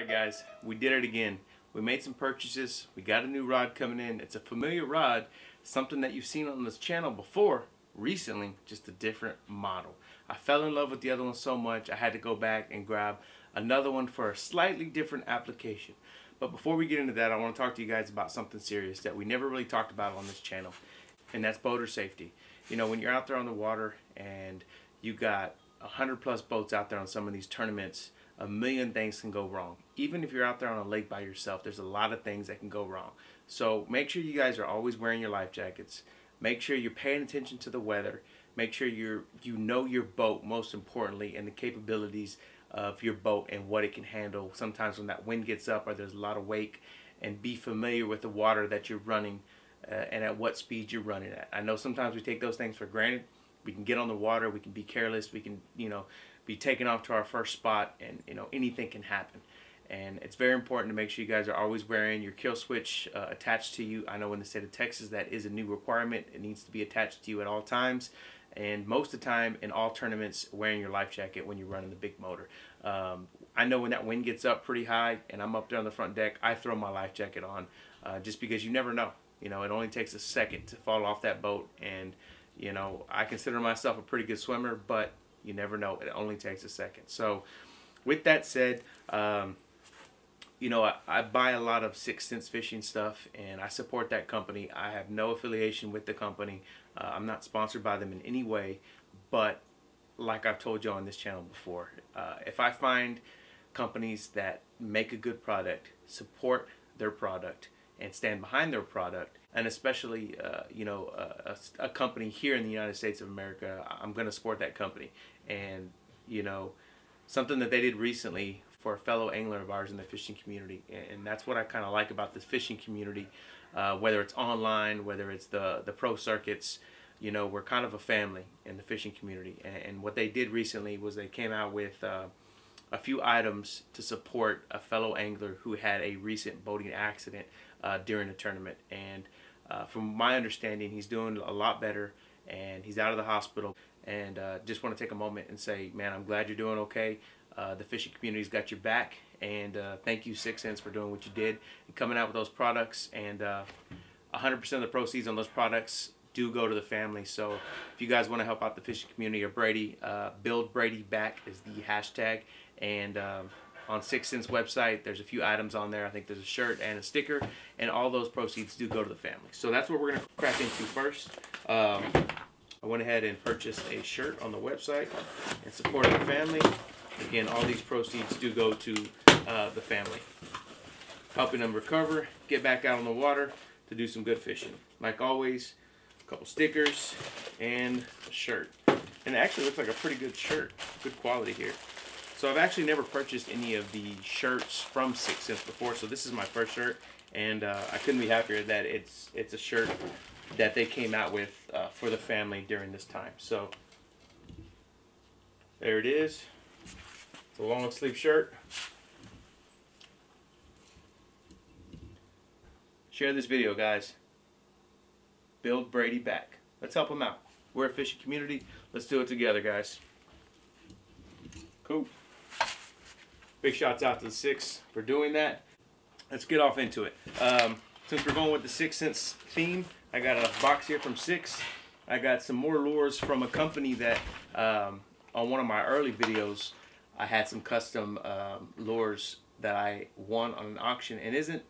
Alright guys, we did it again. We made some purchases, we got a new rod coming in. It's a familiar rod, something that you've seen on this channel before, recently, just a different model. I fell in love with the other one so much, I had to go back and grab another one for a slightly different application. But before we get into that, I want to talk to you guys about something serious that we never really talked about on this channel, and that's boater safety. You know, when you're out there on the water and you got 100+ boats out there on some of these tournaments, a million things can go wrong. Even if you're out there on a lake by yourself, there's a lot of things that can go wrong. So make sure you guys are always wearing your life jackets. Make sure you're paying attention to the weather. Make sure you know your boat, most importantly, and the capabilities of your boat and what it can handle. Sometimes when that wind gets up or there's a lot of wake, and be familiar with the water that you're running and at what speed you're running at. I know sometimes we take those things for granted. We can get on the water, we can be careless, we can, you know, be taken off to our first spot, and you know, anything can happen. And it's very important to make sure you guys are always wearing your kill switch attached to you. I know in the state of Texas that is a new requirement. It needs to be attached to you at all times, and most of the time in all tournaments, wearing your life jacket when you're running the big motor. I know when that wind gets up pretty high and I'm up there on the front deck, I throw my life jacket on just because you never know. You know, it only takes a second to fall off that boat, and you know, I consider myself a pretty good swimmer, but you never know. It only takes a second. So with that said, you know, I buy a lot of Sixth Sense fishing stuff, and I support that company. I have no affiliation with the company. I'm not sponsored by them in any way, but like I've told you on this channel before, if I find companies that make a good product, support their product, and stand behind their product, and especially you know, a company here in the United States of America, I'm gonna support that company. And you know, something that they did recently for a fellow angler of ours in the fishing community, and that's what I kind of like about the fishing community, whether it's online, whether it's the pro circuits. You know, we're kind of a family in the fishing community, and what they did recently was they came out with a few items to support a fellow angler who had a recent boating accident during the tournament. And from my understanding, he's doing a lot better and he's out of the hospital. And just want to take a moment and say, man, I'm glad you're doing okay. The fishing community's got your back, and thank you, Sixth Sense, for doing what you did and coming out with those products. And 100% of the proceeds on those products do go to the family. So if you guys want to help out the fishing community or Brady, Build Brady Back is the hashtag. And on Sixth Sense website, there's a few items on there. I think there's a shirt and a sticker, and all those proceeds do go to the family. So that's what we're going to crack into first. I went ahead and purchased a shirt on the website and supported the family. Again, all these proceeds do go to the family, helping them recover, get back out on the water to do some good fishing. Like always, a couple stickers and a shirt. And it actually looks like a pretty good shirt, good quality here. So I've actually never purchased any of the shirts from Sixth Sense before, so this is my first shirt, and I couldn't be happier that it's a shirt that they came out with for the family during this time. So there it is. It's a long sleeve shirt. Share this video, guys. Build Brady Back. Let's help him out. We're a fishing community. Let's do it together, guys. Cool. Big shouts out to the Six for doing that. Let's get off into it. Since we're going with the Sixth Sense theme, I got a box here from Six. I got some more lures from a company that on one of my early videos, I had some custom lures that I won on an auction. And isn't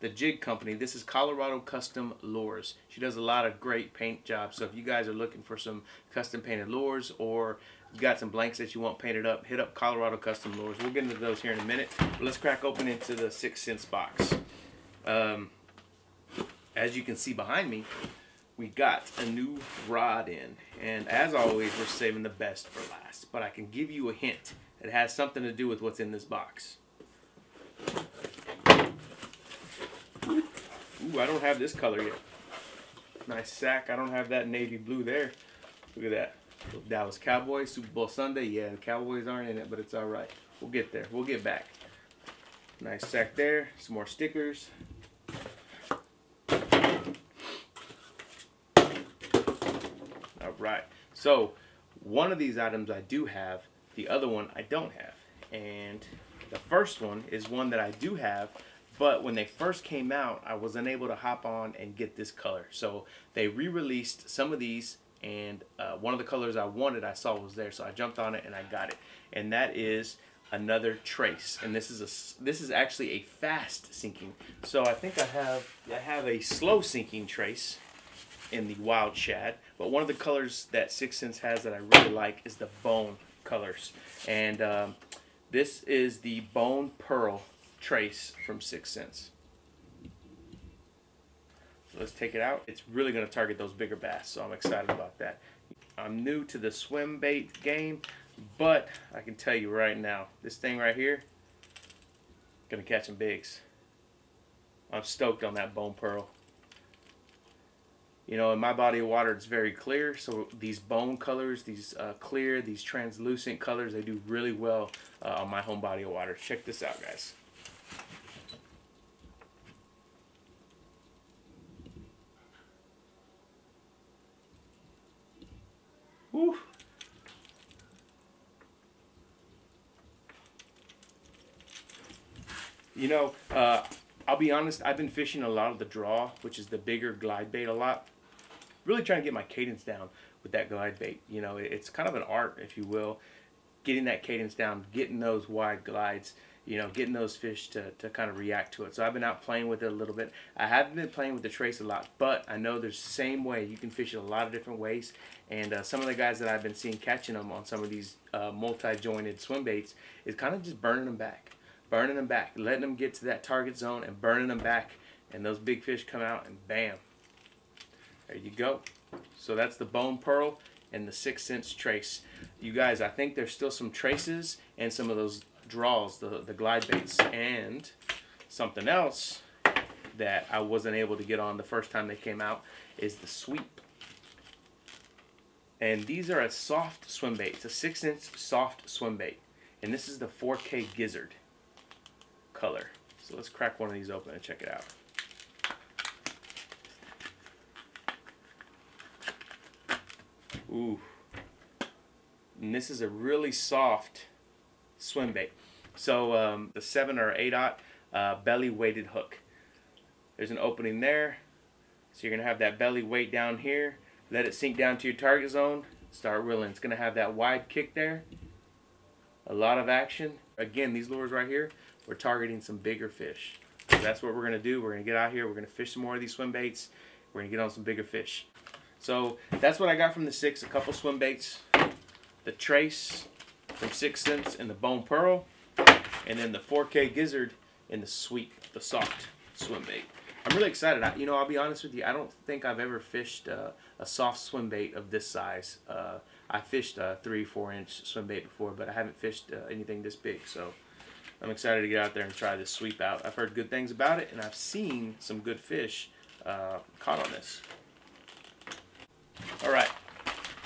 the jig company, this is Colorado Custom Lures. She does a lot of great paint jobs. So if you guys are looking for some custom painted lures, or you got some blanks that you want painted up, hit up Colorado Custom Lures. We'll get into those here in a minute. But let's crack open into the Sixth Sense box. As you can see behind me, we got a new rod in. And as always, we're saving the best for last. But I can give you a hint. It has something to do with what's in this box. Ooh, I don't have this color yet. Nice sack. I don't have that navy blue there. Look at that. Dallas Cowboys, Super Bowl Sunday. Yeah, the Cowboys aren't in it, but it's all right. We'll get there. We'll get back. Nice sack there. Some more stickers. All right. So one of these items I do have. The other one I don't have. And The first one is one that I do have, but when they first came out, I was unable to hop on and get this color. So they re-released some of these, and one of the colors I wanted, I saw was there, so I jumped on it and I got it. And that is another trace, and this is actually a fast sinking. So I think I have a slow sinking trace in the wild shad, but one of the colors that Sixth Sense has that I really like is the bone colors, and this is the bone pearl trace from Sixth Sense. So let's take it out. It's really going to target those bigger bass, so I'm excited about that. I'm new to the swim bait game, but I can tell you right now, this thing right here, gonna catch some bigs. I'm stoked on that bone pearl. You know, in my body of water, it's very clear, so these bone colors, these clear, these translucent colors, they do really well on my home body of water. Check this out, guys. Woo! You know, I'll be honest, I've been fishing a lot of the draw, which is the bigger glide bait a lot. Really trying to get my cadence down with that glide bait. You know, it's kind of an art, if you will, getting that cadence down, getting those wide glides, you know, getting those fish to kind of react to it. So I've been out playing with it a little bit. I haven't been playing with the trace a lot, but I know there's the same way. You can fish it a lot of different ways. And some of the guys that I've been seeing catching them on some of these multi-jointed swim baits is kind of just burning them back. Burning them back, letting them get to that target zone and burning them back, and those big fish come out and bam, there you go. So that's the bone pearl and the Sixth Sense trace. You guys, I think there's still some traces and some of those draws, the glide baits, and something else that I wasn't able to get on the first time they came out is the sweep. And these are a soft swim bait. It's a 6-inch soft swim bait, and this is the 4K gizzard color. So let's crack one of these open and check it out. Ooh. And this is a really soft swim bait. So the 7 or 8-aught belly weighted hook. There's an opening there. So you're gonna have that belly weight down here. Let it sink down to your target zone. Start reeling. It's gonna have that wide kick there. A lot of action. Again, these lures right here, we're targeting some bigger fish. So that's what we're going to do. We're going to get out here. We're going to fish some more of these swim baits. We're going to get on some bigger fish. So that's what I got from the Six. A couple swim baits. The trace from Sixth Sense and the bone pearl. And then the 4K gizzard and the sweep, the soft swim bait. I'm really excited. You know, I'll be honest with you. I don't think I've ever fished a soft swim bait of this size. I fished a 3-4-inch swim bait before, but I haven't fished anything this big. So I'm excited to get out there and try this sweep out. I've heard good things about it, and I've seen some good fish caught on this. All right,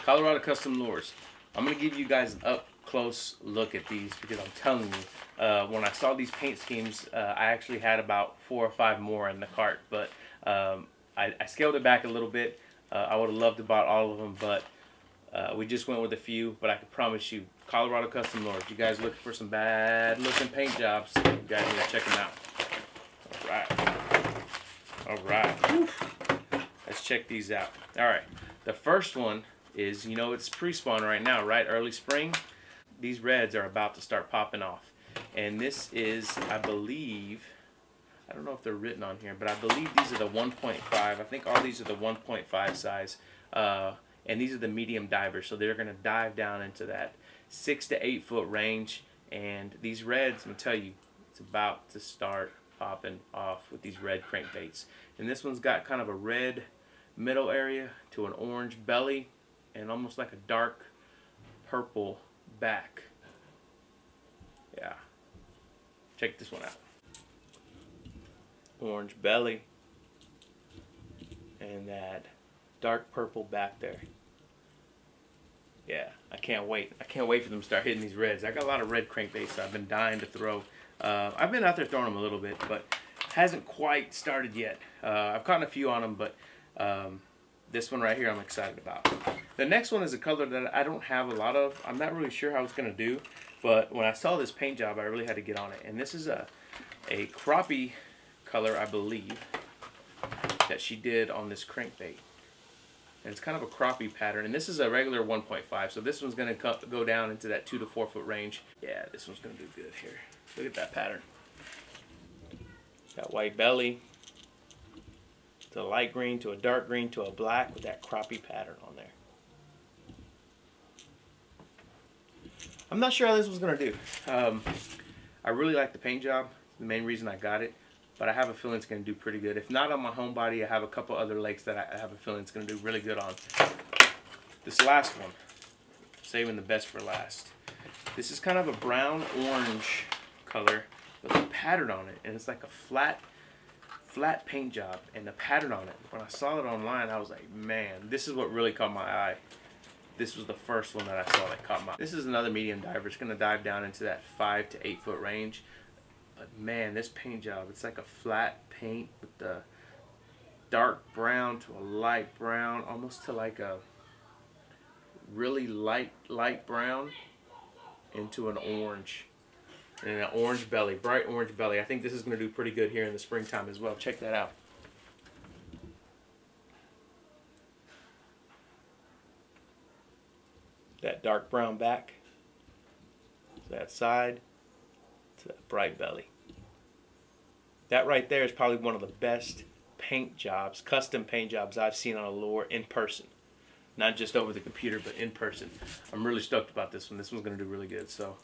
Colorado Custom Lures. I'm going to give you guys an up-close look at these because I'm telling you, when I saw these paint schemes, I actually had about 4 or 5 more in the cart, but I scaled it back a little bit. I would have loved to bought all of them, but we just went with a few, but I can promise you, Colorado Custom Lures. You guys looking for some bad looking paint jobs, you guys need to check them out. Alright. Alright. Let's check these out. Alright. The first one is, you know, it's pre-spawn right now, right? Early spring. These reds are about to start popping off. And this is, I believe, I don't know if they're written on here, but I believe these are the 1.5. I think all these are the 1.5 size. And these are the medium divers, so they're going to dive down into that 6 to 8 foot range. And these reds, I'm going to tell you, it's about to start popping off with these red crankbaits. And this one's got kind of a red middle area to an orange belly and almost like a dark purple back. Yeah. Check this one out. Orange belly and that dark purple back there. Yeah, I can't wait. I can't wait for them to start hitting these reds. I got a lot of red crankbaits I've been dying to throw. I've been out there throwing them a little bit, but hasn't quite started yet. I've caught a few on them, but this one right here I'm excited about. The next one is a color that I don't have a lot of. I'm not really sure how it's going to do. But when I saw this paint job, I really had to get on it. And this is a crappie color, I believe, that she did on this crankbait. And it's kind of a crappie pattern. And this is a regular 1.5, so this one's going to go down into that 2 to 4 foot range. Yeah, this one's going to do good here. Look at that pattern. That white belly to a light green to a dark green to a black with that crappie pattern on there. I'm not sure how this was going to do. I really like the paint job. It's the main reason I got it. But I have a feeling it's going to do pretty good. If not on my home body, I have a couple other lakes that I have a feeling it's going to do really good on. This last one, saving the best for last. This is kind of a brown-orange color with a pattern on it. And it's like a flat paint job and the pattern on it. When I saw it online, I was like, man, this is what really caught my eye. This was the first one that I saw that caught my eye. This is another medium diver. It's going to dive down into that 5 to 8 foot range. But man, this paint job, it's like a flat paint with the dark brown to a light brown, almost to like a really light brown into an orange. And an orange belly, bright orange belly. I think this is going to do pretty good here in the springtime as well. Check that out. That dark brown back, that side. That bright belly. That right there is probably one of the best paint jobs, custom paint jobs I've seen on a lure in person. Not just over the computer, but in person. I'm really stoked about this one. This one's going to do really good. So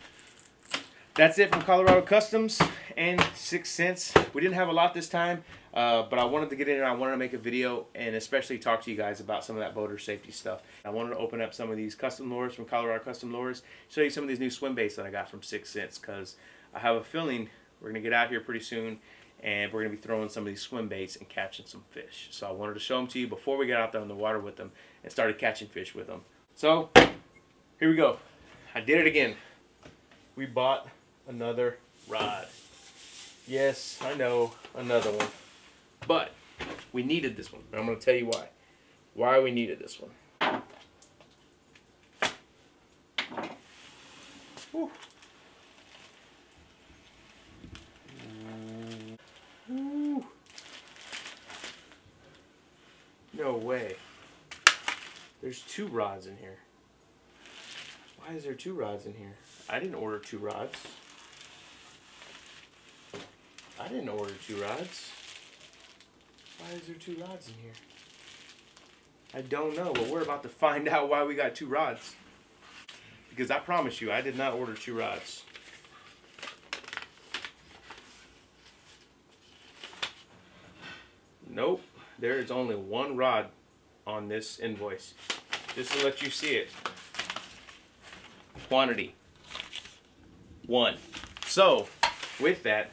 that's it from Colorado Customs and Sixth Sense. We didn't have a lot this time, but I wanted to get in and I wanted to make a video and especially talk to you guys about some of that boater safety stuff. I wanted to open up some of these custom lures from Colorado Custom Lures, show you some of these new swim baits that I got from Sixth Sense, because I have a feeling we're going to get out here pretty soon and we're going to be throwing some of these swim baits and catching some fish. So I wanted to show them to you before we got out there on the water with them and started catching fish with them. So here we go. I did it again. We bought another rod. Yes, I know, another one. But we needed this one. And I'm going to tell you why. Why we needed this one. Whew. No way. There's two rods in here. Why is there two rods in here? I didn't order two rods. I didn't order two rods. Why is there two rods in here? I don't know, but we're about to find out why we got two rods. Because I promise you, I did not order two rods. Nope. There is only one rod on this invoice. Just to let you see it. Quantity. One. So, with that,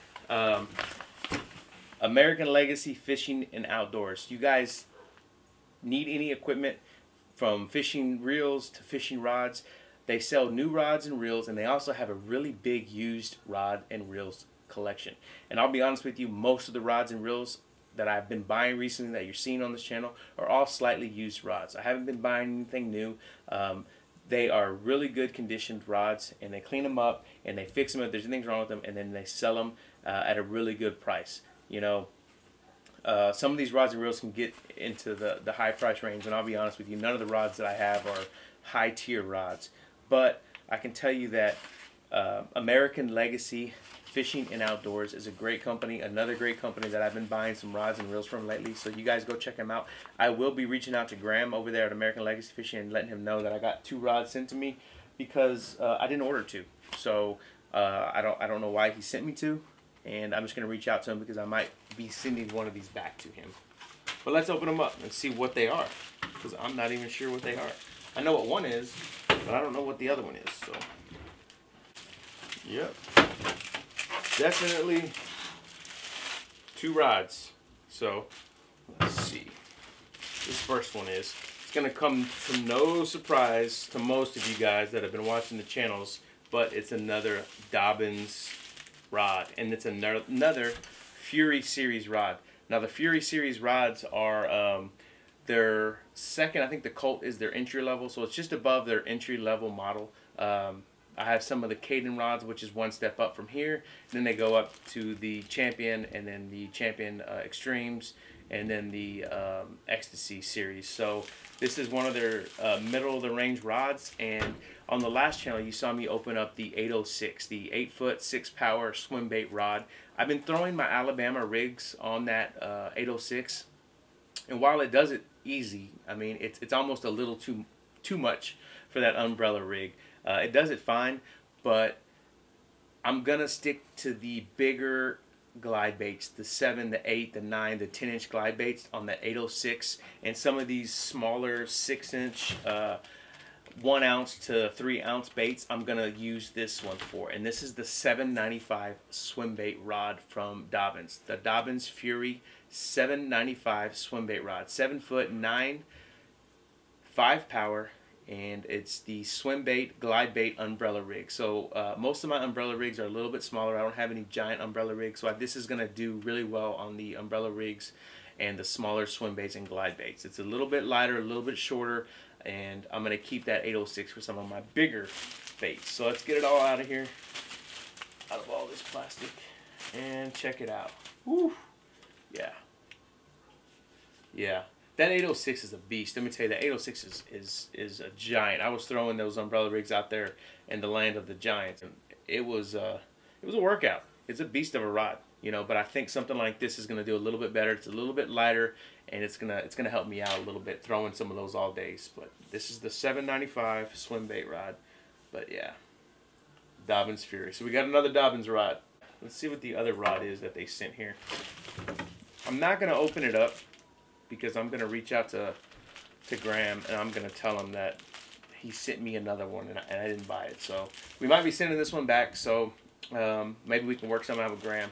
American Legacy Fishing and Outdoors. You guys need any equipment from fishing reels to fishing rods. They sell new rods and reels, and they also have a really big used rod and reels collection. And I'll be honest with you, most of the rods and reels that I've been buying recently that you're seeing on this channel are all slightly used rods. I haven't been buying anything new. They are really good conditioned rods, and they clean them up and they fix them if there's anything wrong with them, and then they sell them at a really good price. You know, some of these rods and reels can get into the high price range, and I'll be honest with you, none of the rods that I have are high tier rods. But I can tell you that American Legacy Fishing and Outdoors is a great company, another great company that I've been buying some rods and reels from lately, so you guys go check them out. I will be reaching out to Graham over there at American Legacy Fishing and letting him know that I got two rods sent to me, because I didn't order two. So I don't know why he sent me two, and I'm just going to reach out to him because I might be sending one of these back to him. But let's open them up and see what they are, because I'm not even sure what they are. I know what one is, but I don't know what the other one is. So, yep. Definitely two rods. So let's see. This first one is. It's going to come to no surprise to most of you guys that have been watching the channels, but it's another Dobyns rod, and it's another Fury series rod. Now the Fury series rods are their second. I think the Colt is their entry level, so it's just above their entry level model. I have some of the Caden rods, which is one step up from here. Then they go up to the Champion, and then the Champion Extremes, and then the Ecstasy series. So this is one of their middle-of-the-range rods. And on the last channel, you saw me open up the 806, the 8-foot, 6-power swim bait rod. I've been throwing my Alabama rigs on that 806. And while it does it easy, I mean, it's almost a little too much for that umbrella rig. It does it fine, but I'm going to stick to the bigger glide baits, the 7, the 8, the 9, the 10-inch glide baits on the 806, and some of these smaller 6-inch, 1-ounce to 3-ounce baits I'm going to use this one for. And this is the 795 swim bait rod from Dobyns, the Dobyns Fury 795 swim bait rod, 7 foot, 9, 5 power. And it's the swim bait, glide bait, umbrella rig. So most of my umbrella rigs are a little bit smaller. I don't have any giant umbrella rigs, so this is going to do really well on the umbrella rigs and the smaller swim baits and glide baits. It's a little bit lighter, a little bit shorter, and I'm going to keep that 806 for some of my bigger baits. So let's get it all out of here, out of all this plastic, and check it out. Woo! Yeah. Yeah. That 806 is a beast. Let me tell you, that 806 is a giant. I was throwing those umbrella rigs out there in the land of the giants, and it was a workout. It's a beast of a rod, you know. But I think something like this is gonna do a little bit better. It's a little bit lighter, and it's gonna help me out a little bit throwing some of those all days. But this is the 795 swim bait rod. But yeah, Dobyns Fury. So we got another Dobyns rod. Let's see what the other rod is that they sent here. I'm not gonna open it up, because I'm going to reach out to Graham, and I'm going to tell him that he sent me another one, and I didn't buy it. So we might be sending this one back, so maybe we can work something out with Graham,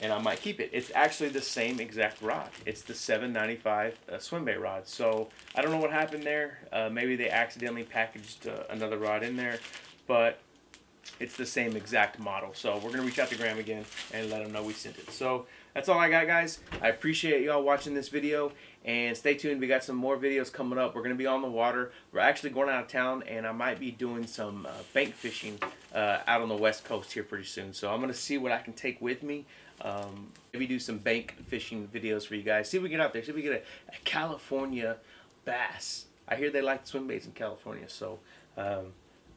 and I might keep it. It's actually the same exact rod. It's the 795 swim bait rod. So I don't know what happened there. Maybe they accidentally packaged another rod in there, but it's the same exact model. So we're going to reach out to Graham again and let him know we sent it. So that's all I got, guys. I appreciate y'all watching this video, and stay tuned. We got some more videos coming up. We're going to be on the water. We're actually going out of town, and I might be doing some bank fishing out on the West Coast here pretty soon. So I'm going to see what I can take with me. Maybe do some bank fishing videos for you guys. See if we get out there. See if we get a California bass. I hear they like swim baits in California, so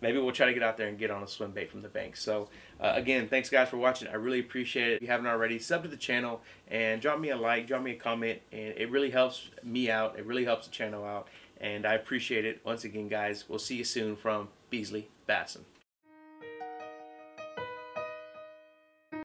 maybe we'll try to get out there and get on a swim bait from the bank. So, again, thanks, guys, for watching. I really appreciate it. If you haven't already, sub to the channel and drop me a like, drop me a comment, and it really helps me out. It really helps the channel out, and I appreciate it. Once again, guys, we'll see you soon from Beasley Bassin.